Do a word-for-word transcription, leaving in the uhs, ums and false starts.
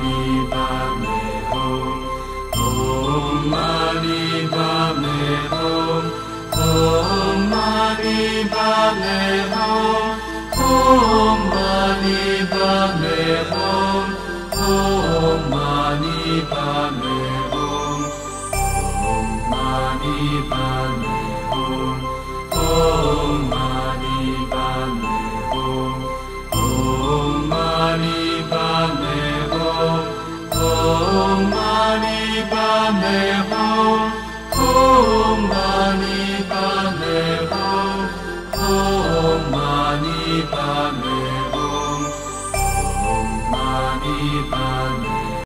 mani padme hum. Om mani padme hum. Om mani padme hum. Om mani padme hum. Om mani padme hum. Om mani padme hum. Om mani padme hum. Om mani padme hum. Om mani padme hum.